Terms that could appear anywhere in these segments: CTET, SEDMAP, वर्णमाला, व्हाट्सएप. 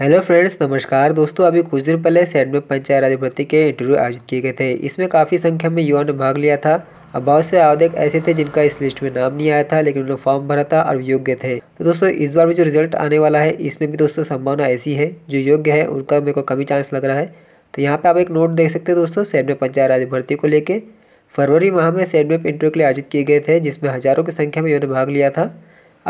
Hello friends, नमस्कार दोस्तों। अभी कुछ दिन पहले सेडमैप पंचायत राज भर्ती के इंटरव्यू आयोजित किए गए थे। इसमें काफ़ी संख्या में युवाओं ने भाग लिया था। अब बहुत से आवेदक ऐसे थे जिनका इस लिस्ट में नाम नहीं आया था, लेकिन उन्होंने फॉर्म भरा था और योग्य थे। तो दोस्तों, इस बार भी जो रिजल्ट आने वाला है इसमें भी दोस्तों संभावना ऐसी है जो योग्य है उनका मेरे को कमी चांस लग रहा है। तो यहाँ पर आप एक नोट देख सकते हैं दोस्तों, सेडमैप पंचायत राज भर्ती को लेकर फरवरी माह में सेडमैप इंटरव्यू के लिए आयोजित किए गए थे, जिसमें हज़ारों की संख्या में युवाओं ने भाग लिया था।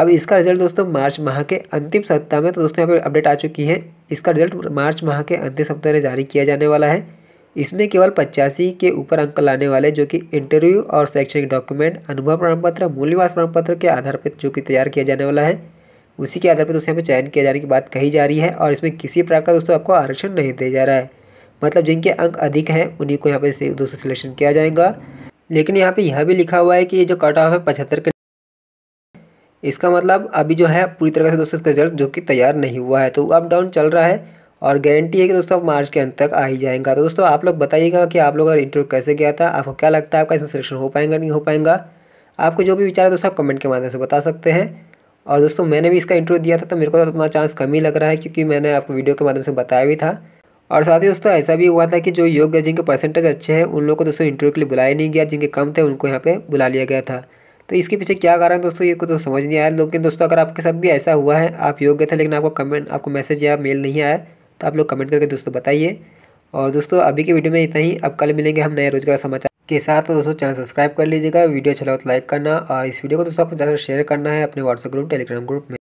अब इसका रिजल्ट दोस्तों मार्च माह के अंतिम सप्ताह में, तो दोस्तों यहाँ पर अपडेट आ चुकी है, इसका रिजल्ट मार्च माह के अंतिम सप्ताह में जारी किया जाने वाला है। इसमें केवल 85 के ऊपर अंक लाने वाले, जो कि इंटरव्यू और शैक्षणिक डॉक्यूमेंट, अनुभव प्रमाण पत्र, मूल्यवास प्रमाण पत्र के आधार पर जो कि तैयार किया जाने वाला है, उसी के आधार पर दोस्तों यहाँ पर चयन किया जाने की बात कही जा रही है। और इसमें किसी प्रकार का दोस्तों आपको आरक्षण नहीं दिया जा रहा है, मतलब जिनके अंक अधिक हैं उन्हीं को यहाँ पर दोस्तों सिलेक्शन किया जाएगा। लेकिन यहाँ पर यह भी लिखा हुआ है कि ये जो कट ऑफ है 75, इसका मतलब अभी जो है पूरी तरह से दोस्तों इसका रिजल्ट जो कि तैयार नहीं हुआ है, तो अप डाउन चल रहा है। और गारंटी है कि दोस्तों अब मार्च के अंत तक आ ही जाएगा। तो दोस्तों आप लोग बताइएगा कि आप लोग का इंटरव्यू कैसे गया था, आपको क्या लगता है आपका इसमें सिलेक्शन हो पाएगा नहीं हो पाएगा। आपको जो भी विचार है दोस्तों आप कमेंट के माध्यम से बता सकते हैं। और दोस्तों मैंने भी इसका इंटरव्यू दिया था, तो मेरे को अपना चांस कम ही लग रहा है, क्योंकि मैंने आपको वीडियो के माध्यम से बताया भी था। और साथ ही दोस्तों ऐसा भी हुआ था कि जो योग्य जिनके परसेंटेज अच्छे हैं उन लोगों को दोस्तों इंटरव्यू के लिए बुलाया नहीं गया, जिनके कम थे उनको यहाँ पर बुला लिया गया था। तो इसके पीछे क्या कारण दोस्तों ये को तो समझ नहीं आया। लेकिन दोस्तों अगर आपके साथ भी ऐसा हुआ है, आप योग्य थे लेकिन आपको मैसेज या मेल नहीं आया, तो आप लोग कमेंट करके दोस्तों बताइए। और दोस्तों अभी के वीडियो में इतना ही। अब कल मिलेंगे हम नए रोजगार समाचार के साथ। तो दोस्तों चैनल सब्सक्राइब कर लीजिएगा, वीडियो अच्छा लगा तो लाइक करना, और इस वीडियो को दोस्तों आपको ज़्यादा शेयर करना है अपने व्हाट्सएप ग्रुप, टेलीग्राम ग्रुप में।